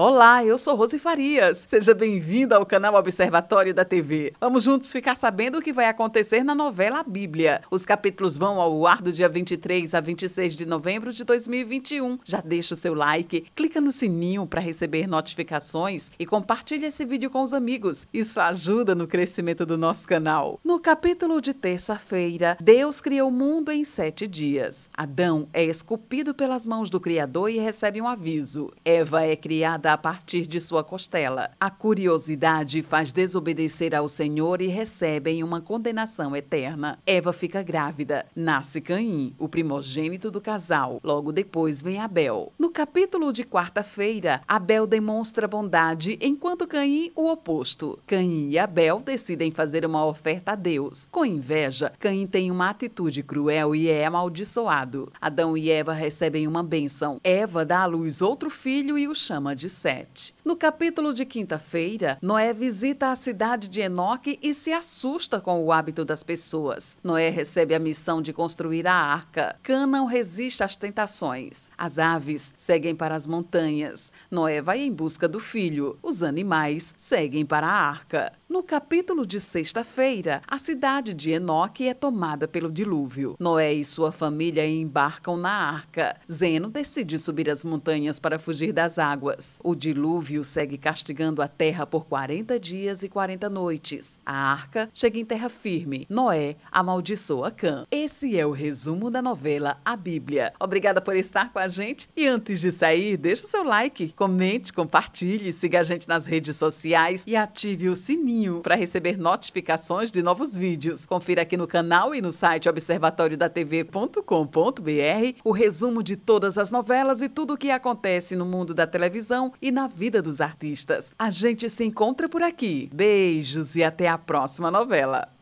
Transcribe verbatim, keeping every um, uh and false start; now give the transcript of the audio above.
Olá, eu sou Rose Farias. Seja bem-vinda ao canal Observatório da T V. Vamos juntos ficar sabendo o que vai acontecer na novela Bíblia. Os capítulos vão ao ar do dia vinte e três a vinte e seis de novembro de dois mil e vinte e um. Já deixa o seu like, clica no sininho para receber notificações e compartilha esse vídeo com os amigos. Isso ajuda no crescimento do nosso canal. No capítulo de terça-feira, Deus criou o mundo em sete dias. Adão é esculpido pelas mãos do Criador e recebe um aviso. Eva é criada a partir de sua costela. A curiosidade faz desobedecer ao Senhor e recebem uma condenação eterna. Eva fica grávida. Nasce Caim, o primogênito do casal. Logo depois vem Abel. No capítulo de quarta-feira, Abel demonstra bondade, enquanto Caim o oposto. Caim e Abel decidem fazer uma oferta a Deus. Com inveja, Caim tem uma atitude cruel e é amaldiçoado. Adão e Eva recebem uma bênção. Eva dá à luz outro filho e o chama de Sete. No capítulo de quinta-feira, Noé visita a cidade de Enoque e se assusta com o hábito das pessoas. Noé recebe a missão de construir a arca. Cânão resiste às tentações. As aves seguem para as montanhas. Noé vai em busca do filho. Os animais seguem para a arca. No capítulo de sexta-feira, a cidade de Enoque é tomada pelo dilúvio. Noé e sua família embarcam na arca. Zeno decide subir as montanhas para fugir das águas. O dilúvio segue castigando a terra por quarenta dias e quarenta noites. A arca chega em terra firme. Noé amaldiçoa Cã. Esse é o resumo da novela A Bíblia. Obrigada por estar com a gente. E antes de sair, deixa o seu like, comente, compartilhe, siga a gente nas redes sociais e ative o sininho para receber notificações de novos vídeos. Confira aqui no canal e no site observatório da tv ponto com ponto br o resumo de todas as novelas e tudo o que acontece no mundo da televisão e na vida dos artistas. A gente se encontra por aqui. Beijos e até a próxima novela.